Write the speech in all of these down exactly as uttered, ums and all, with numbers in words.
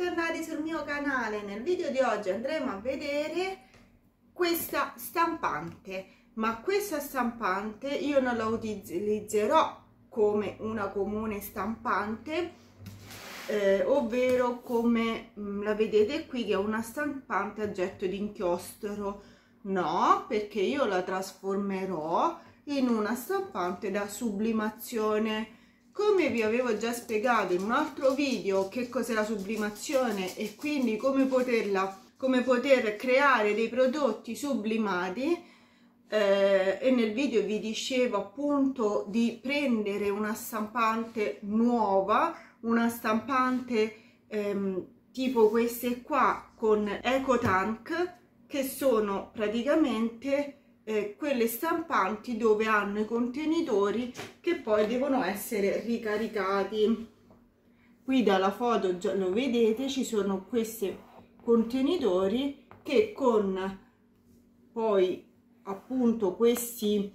bentornati sul mio canale. Nel video di oggi andremo a vedere questa stampante, ma questa stampante io non la utilizzerò come una comune stampante, eh, ovvero come mh, la vedete qui, che è una stampante a getto di inchiostro. No, perché io la trasformerò in una stampante da sublimazione. Come vi avevo già spiegato in un altro video che cos'è la sublimazione e quindi come poterla come poter creare dei prodotti sublimati, eh, e nel video vi dicevo appunto di prendere una stampante nuova, una stampante ehm, tipo queste qua con EcoTank, che sono praticamente Eh, quelle stampanti dove hanno i contenitori che poi devono essere ricaricati. Qui dalla foto già lo vedete, ci sono questi contenitori che con poi appunto questi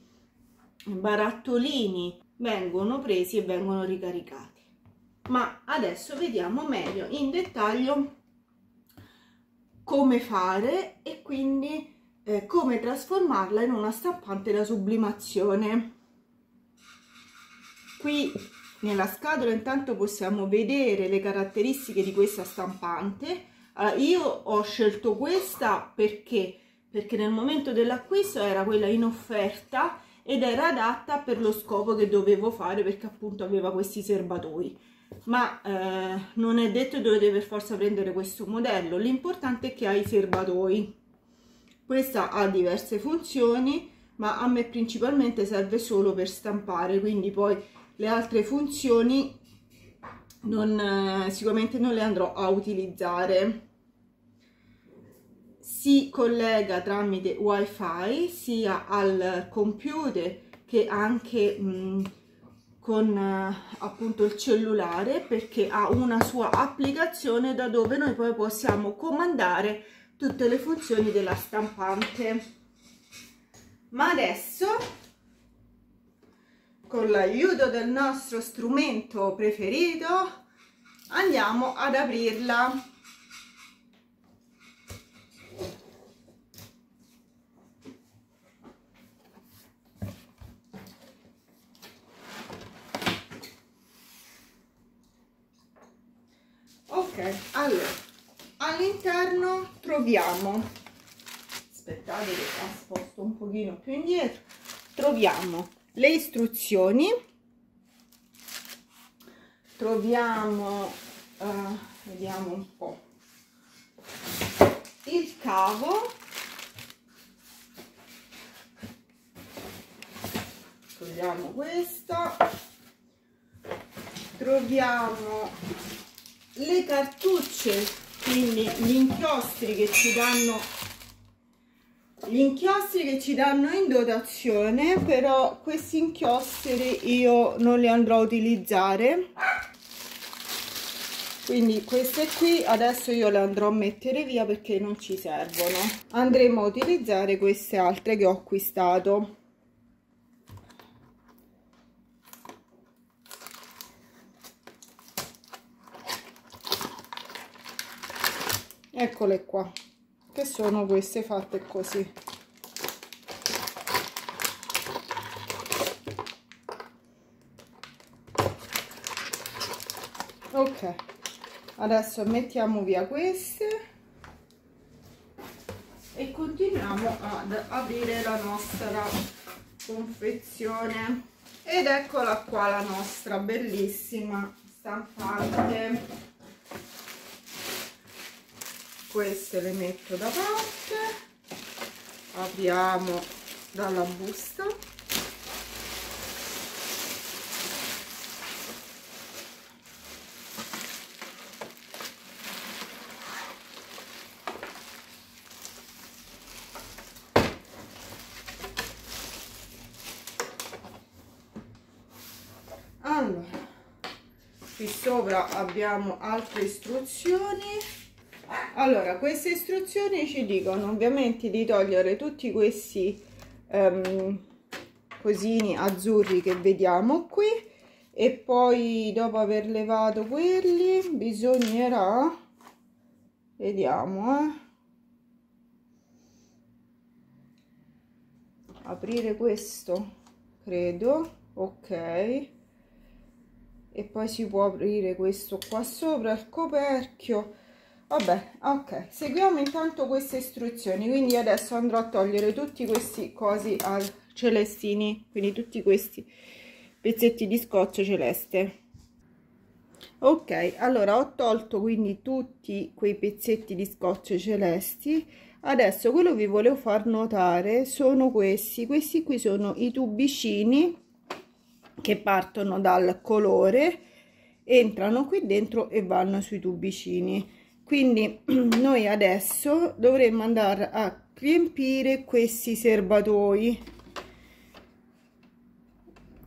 barattolini vengono presi e vengono ricaricati. Ma adesso vediamo meglio in dettaglio come fare e quindi Eh, come trasformarla in una stampante da sublimazione. Qui nella scatola intanto possiamo vedere le caratteristiche di questa stampante. Allora, io ho scelto questa perché perché nel momento dell'acquisto era quella in offerta ed era adatta per lo scopo che dovevo fare, perché appunto aveva questi serbatoi, ma eh, non è detto dovete per forza prendere questo modello, l'importante è che ha i serbatoi. Questa ha diverse funzioni, ma a me principalmente serve solo per stampare, quindi poi le altre funzioni non, sicuramente non le andrò a utilizzare. Si collega tramite wifi sia al computer che anche mh, con appunto il cellulare, perché ha una sua applicazione da dove noi poi possiamo comandare tutte le funzioni della stampante. Ma adesso, con l'aiuto del nostro strumento preferito, andiamo ad aprirla. Ok, allora all'interno troviamo, aspettate che la sposto un pochino più indietro, troviamo le istruzioni, troviamo uh, vediamo un po' il cavo, togliamo questa, troviamo le cartucce, quindi gli inchiostri che ci danno gli inchiostri che ci danno in dotazione, però questi inchiostri io non li andrò a utilizzare, quindi queste qui adesso io le andrò a mettere via perché non ci servono. Andremo a utilizzare queste altre che ho acquistato. Eccole qua, che sono queste fatte così. Ok, adesso mettiamo via queste e continuiamo ad aprire la nostra confezione. Ed eccola qua la nostra bellissima stampante. Queste le metto da parte, apriamo dalla busta, allora qui sopra abbiamo altre istruzioni. Allora, queste istruzioni ci dicono ovviamente di togliere tutti questi um, cosini azzurri che vediamo qui, e poi dopo aver levato quelli bisognerà Vediamo, eh. Aprire questo, credo, ok, e poi si può aprire questo qua sopra, il coperchio. Vabbè, ok, seguiamo intanto queste istruzioni. Quindi adesso andrò a togliere tutti questi cosi al celestini, quindi tutti questi pezzetti di scotch celeste. Ok, allora ho tolto quindi tutti quei pezzetti di scotch celesti. Adesso quello che vi volevo far notare sono questi, questi qui sono i tubicini che partono dal colore, entrano qui dentro e vanno sui tubicini. Quindi noi adesso dovremmo andare a riempire questi serbatoi.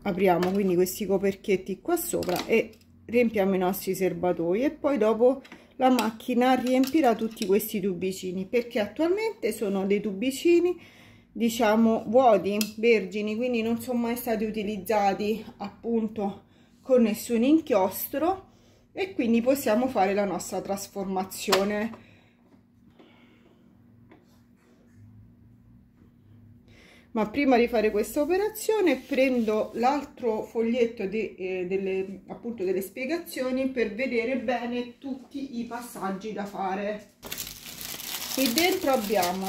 Apriamo quindi questi coperchietti qua sopra e riempiamo i nostri serbatoi, e poi dopo la macchina riempirà tutti questi tubicini, perché attualmente sono dei tubicini, diciamo, vuoti, vergini, quindi non sono mai stati utilizzati appunto con nessun inchiostro. E quindi possiamo fare la nostra trasformazione. Ma prima di fare questa operazione prendo l'altro foglietto de, eh, delle, appunto delle spiegazioni, per vedere bene tutti i passaggi da fare. Qui dentro abbiamo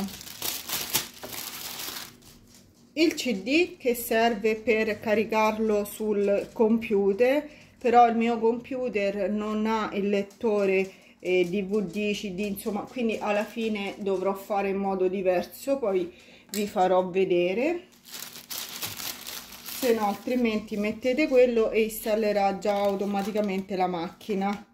il C D che serve per caricarlo sul computer. Però il mio computer non ha il lettore eh, D V D, C D, insomma, quindi alla fine dovrò fare in modo diverso, poi vi farò vedere, se no altrimenti mettete quello e installerà già automaticamente la macchina.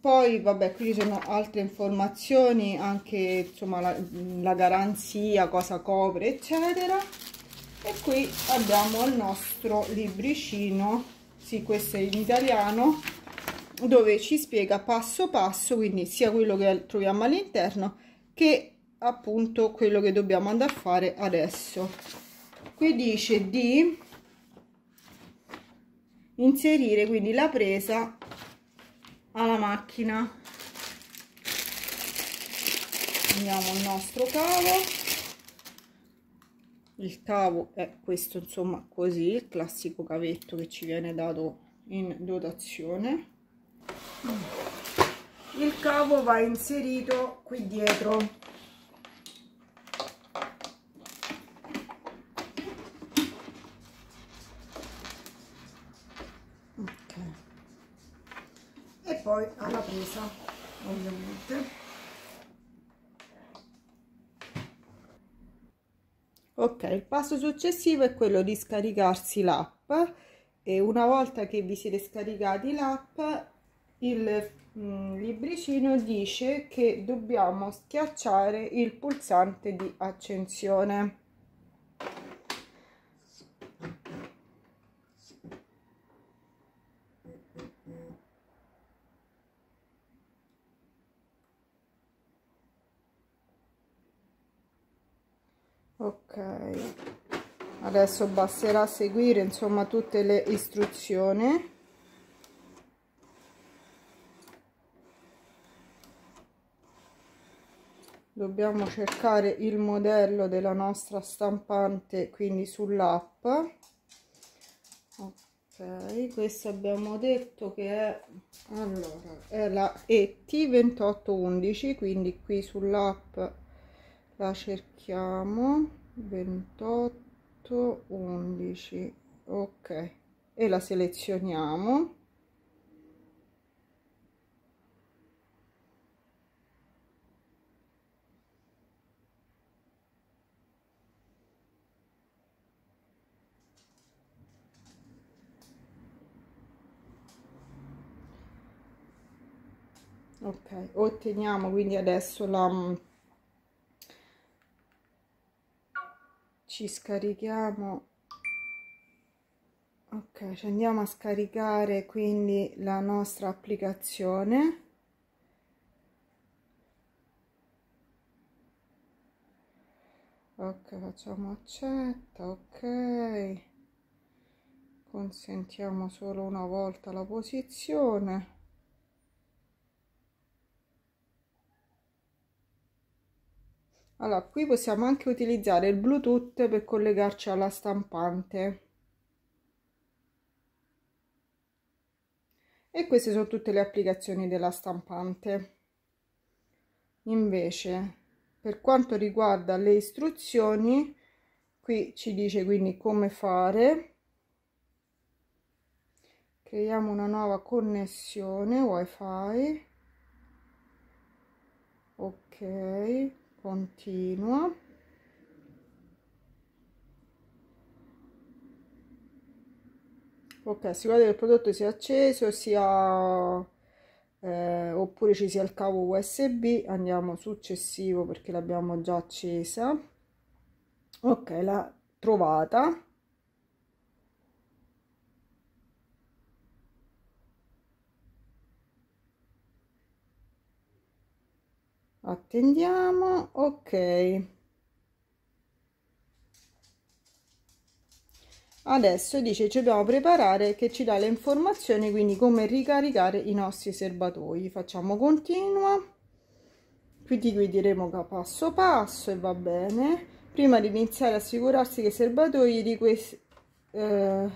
Poi vabbè, qui ci sono altre informazioni, anche insomma la, la garanzia, cosa copre eccetera, e qui abbiamo il nostro libricino. Sì, questo è in italiano, dove ci spiega passo passo, quindi sia quello che troviamo all'interno che appunto quello che dobbiamo andare a fare adesso. Qui dice di inserire quindi la presa alla macchina. Prendiamo il nostro cavo. Il cavo è questo, insomma, così, il classico cavetto che ci viene dato in dotazione. Il cavo va inserito qui dietro. Ok. E poi alla presa, ovviamente. Ok, il passo successivo è quello di scaricarsi l'app, e una volta che vi siete scaricati l'app, il mm, libricino dice che dobbiamo schiacciare il pulsante di accensione. Ok, adesso basterà seguire insomma tutte le istruzioni. Dobbiamo cercare il modello della nostra stampante, quindi sull'app. Ok, questo abbiamo detto che è, allora, è la E T ventotto undici, quindi qui sull'app la cerchiamo, ventotto undici, ok, e la selezioniamo. Ok, otteniamo quindi adesso la... Ci scarichiamo, ok, ci andiamo a scaricare quindi la nostra applicazione. Ok, facciamo accetta, ok, consentiamo solo una volta la posizione. Allora, qui possiamo anche utilizzare il Bluetooth per collegarci alla stampante. E queste sono tutte le applicazioni della stampante. Invece, per quanto riguarda le istruzioni, qui ci dice quindi come fare. Creiamo una nuova connessione Wi-Fi. Ok, continua. Ok, si guarda che il prodotto sia acceso, sia eh, oppure ci sia il cavo U S B. Andiamo successivo perché l'abbiamo già accesa. Ok, l'ha trovata. Attendiamo. Ok. Adesso dice ci dobbiamo preparare, che ci dà le informazioni, quindi come ricaricare i nostri serbatoi. Facciamo continua. Quindi qui diremo che passo passo e va bene. Prima di iniziare, assicurarsi che i serbatoi di questi eh,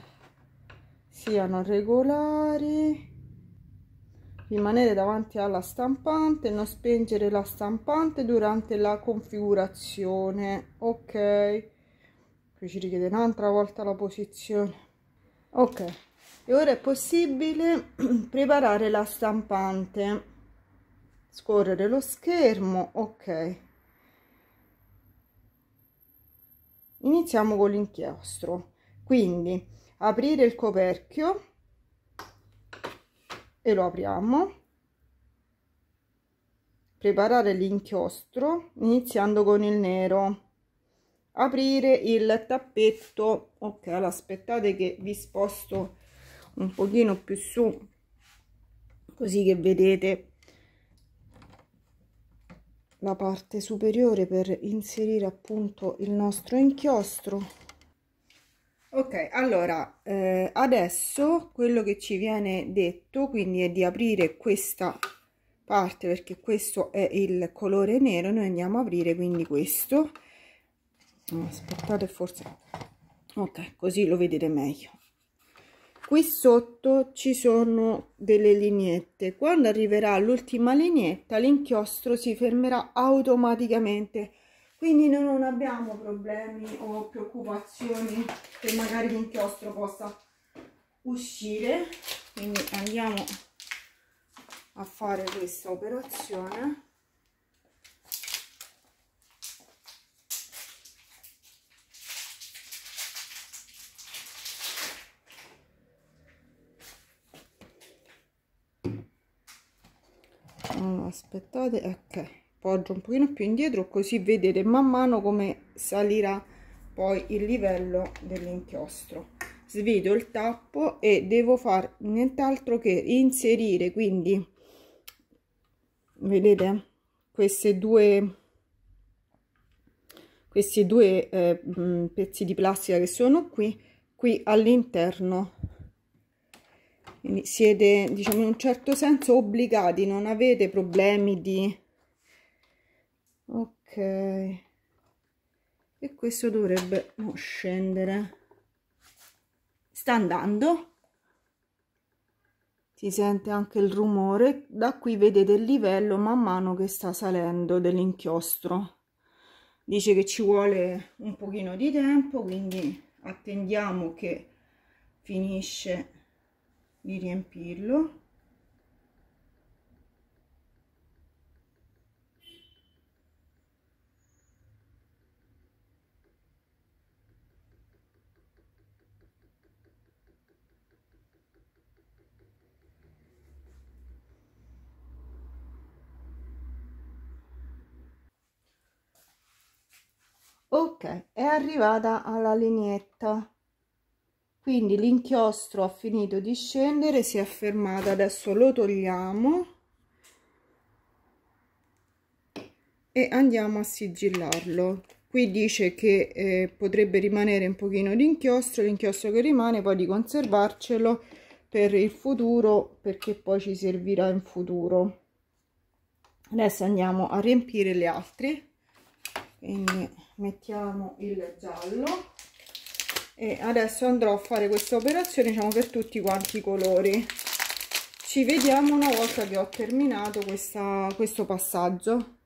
siano regolari, rimanere davanti alla stampante, non spengere la stampante durante la configurazione. Ok, qui ci richiede un'altra volta la posizione. Ok, e ora è possibile preparare la stampante, scorrere lo schermo. Ok, iniziamo con l'inchiostro, quindi aprire il coperchio e lo apriamo, preparare l'inchiostro iniziando con il nero, aprire il tappetto. Ok, allora aspettate che vi sposto un pochino più su così che vedete la parte superiore per inserire appunto il nostro inchiostro. Ok, allora eh, adesso quello che ci viene detto quindi è di aprire questa parte, perché questo è il colore nero, noi andiamo a aprire quindi questo. Aspettate, forse ok, così lo vedete meglio. Qui sotto ci sono delle lineette, quando arriverà all'ultima lineetta l'inchiostro si fermerà automaticamente, quindi noi non abbiamo problemi o preoccupazioni che magari l'inchiostro possa uscire. Quindi andiamo a fare questa operazione. Aspettate, ok, poggio un pochino più indietro così vedete man mano come salirà poi il livello dell'inchiostro. Svido il tappo e devo fare nient'altro che inserire, quindi vedete queste due questi due eh, pezzi di plastica che sono qui qui all'interno. Quindi siete, diciamo, in un certo senso obbligati, non avete problemi di... Ok, e questo dovrebbe oh, scendere. Sta andando, si sente anche il rumore. Da qui vedete il livello man mano che sta salendo dell'inchiostro. Dice che ci vuole un pochino di tempo, quindi attendiamo che finisce di riempirlo. Ok, è arrivata alla lineetta. Quindi l'inchiostro ha finito di scendere, si è fermato, adesso lo togliamo e andiamo a sigillarlo. Qui dice che eh, potrebbe rimanere un pochino di inchiostro, l'inchiostro che rimane poi di conservarcelo per il futuro, perché poi ci servirà in futuro. Adesso andiamo a riempire le altre. Quindi mettiamo il giallo e adesso andrò a fare questa operazione, diciamo, per tutti quanti i colori. Ci vediamo una volta che ho terminato questa, questo passaggio.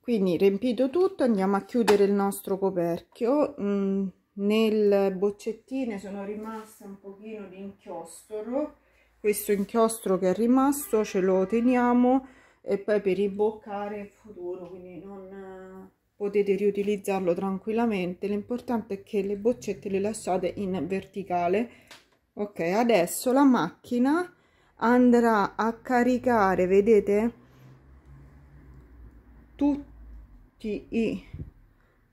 Quindi riempito tutto, andiamo a chiudere il nostro coperchio. Mm, nel boccettine sono rimasta un pochino di inchiostro, questo inchiostro che è rimasto ce lo teniamo e poi per imboccare in futuro, quindi non potete riutilizzarlo tranquillamente, l'importante è che le boccette le lasciate in verticale. Ok, adesso la macchina andrà a caricare, vedete, tutti i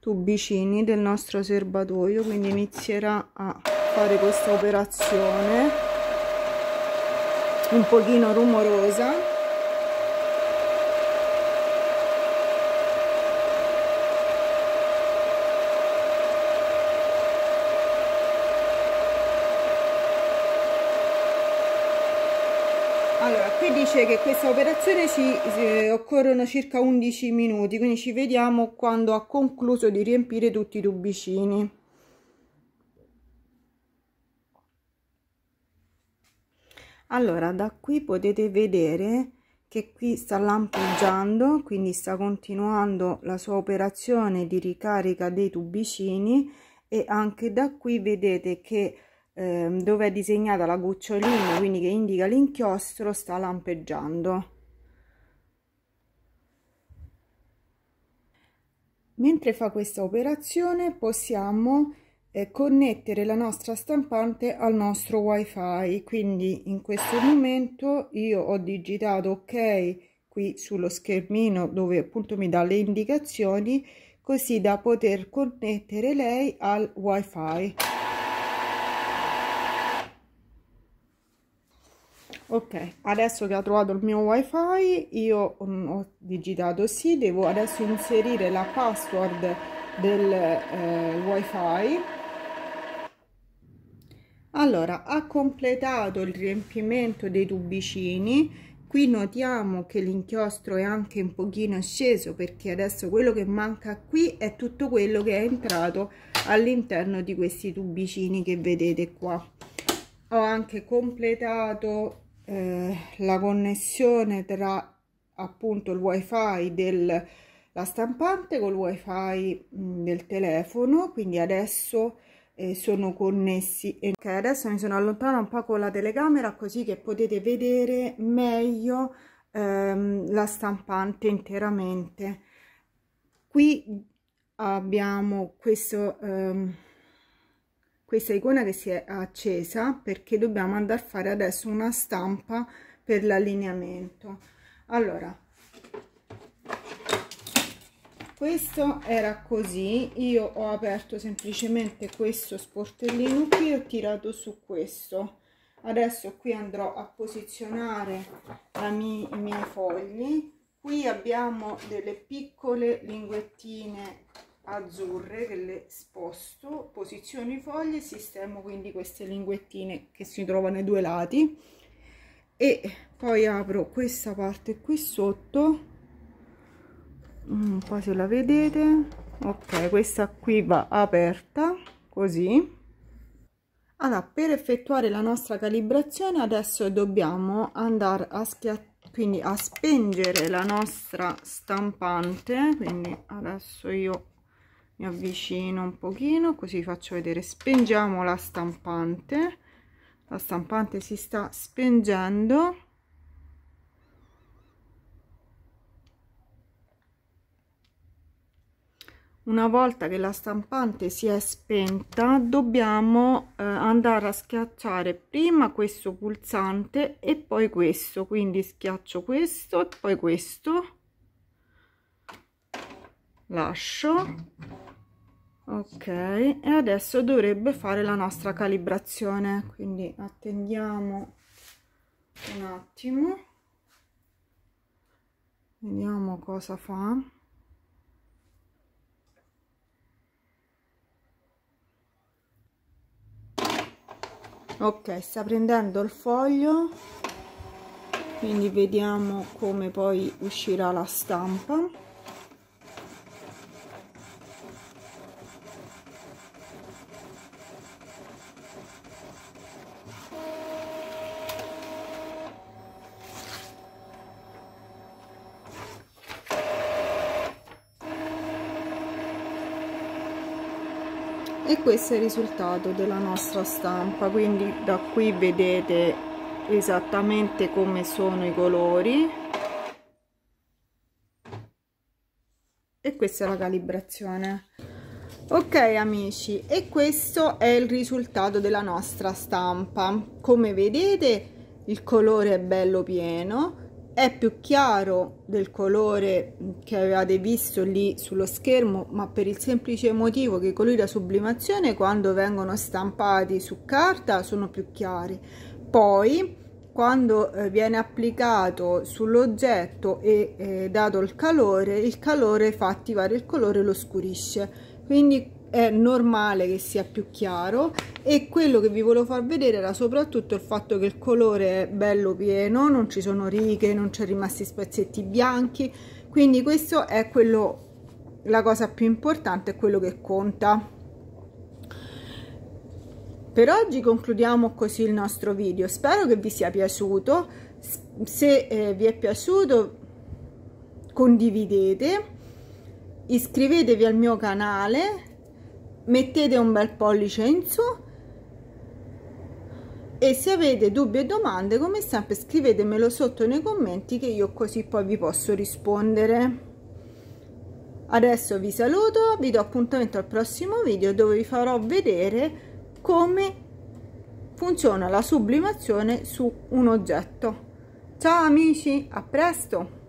tubicini del nostro serbatoio, quindi inizierà a fare questa operazione un pochino rumorosa. Allora, qui dice che questa operazione ci eh, occorrono circa undici minuti, quindi ci vediamo quando ha concluso di riempire tutti i tubicini. Allora, da qui potete vedere che qui sta lampeggiando, quindi sta continuando la sua operazione di ricarica dei tubicini, e anche da qui vedete che dove è disegnata la gocciolina, quindi che indica l'inchiostro, sta lampeggiando. Mentre fa questa operazione possiamo eh, connettere la nostra stampante al nostro wifi, quindi in questo momento io ho digitato ok qui sullo schermino dove appunto mi dà le indicazioni, così da poter connettere lei al wifi. Ok, adesso che ho trovato il mio wifi, io ho digitato sì, devo adesso inserire la password del eh, wifi. Allora, ha completato il riempimento dei tubicini, qui notiamo che l'inchiostro è anche un pochino sceso perché adesso quello che manca qui è tutto quello che è entrato all'interno di questi tubicini che vedete qua. Ho anche completato la connessione tra appunto il wifi della stampante col wifi del telefono, quindi adesso eh, sono connessi. Ok, adesso mi sono allontanata un po' con la telecamera così che potete vedere meglio ehm, la stampante interamente. Qui abbiamo questo ehm, questa icona che si è accesa perché dobbiamo andare a fare adesso una stampa per l'allineamento. Allora, questo era così, io ho aperto semplicemente questo sportellino qui e ho tirato su questo. Adesso qui andrò a posizionare la mie, i miei fogli. Qui abbiamo delle piccole linguettine azzurre che le sposto, posiziono i fogli e sistemo quindi queste linguettine che si trovano ai due lati, e poi apro questa parte qui sotto, non so se la vedete. Ok, questa qui va aperta così. Allora, per effettuare la nostra calibrazione adesso dobbiamo andare a schiacciare, quindi a spengere la nostra stampante, quindi adesso io mi avvicino un pochino così vi faccio vedere. Spengiamo la stampante, la stampante si sta spengendo, una volta che la stampante si è spenta dobbiamo eh, andare a schiacciare prima questo pulsante e poi questo, quindi schiaccio questo e poi questo, lascio. Ok, e adesso dovrebbe fare la nostra calibrazione, quindi attendiamo un attimo, vediamo cosa fa. Ok, sta prendendo il foglio, quindi vediamo come poi uscirà la stampa. e questo è il risultato della nostra stampa. Quindi da qui vedete esattamente come sono i colori e questa è la calibrazione. Ok amici, e questo è il risultato della nostra stampa. Come vedete il colore è bello pieno, è più chiaro del colore che avevate visto lì sullo schermo, ma per il semplice motivo che i colori da sublimazione quando vengono stampati su carta sono più chiari. Poi quando viene applicato sull'oggetto e eh, dato il calore, il calore fa attivare il colore e lo scurisce, quindi è normale che sia più chiaro. E quello che vi volevo far vedere era soprattutto il fatto che il colore è bello pieno, non ci sono righe, non c'è rimasti spezzetti bianchi, quindi questo è quello, la cosa più importante, è quello che conta. Per oggi concludiamo così il nostro video, spero che vi sia piaciuto. Se eh, vi è piaciuto condividete, iscrivetevi al mio canale, mettete un bel pollice in su e se avete dubbi e domande come sempre scrivetemelo sotto nei commenti, che io così poi vi posso rispondere. Adesso vi saluto, vi do appuntamento al prossimo video dove vi farò vedere come funziona la sublimazione su un oggetto. Ciao amici, a presto!